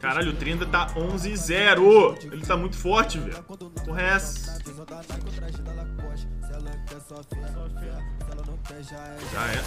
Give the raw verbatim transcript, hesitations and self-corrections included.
Caralho, o Trinda tá onze a zero. Ele tá muito forte, velho. Porra é essa? Já é.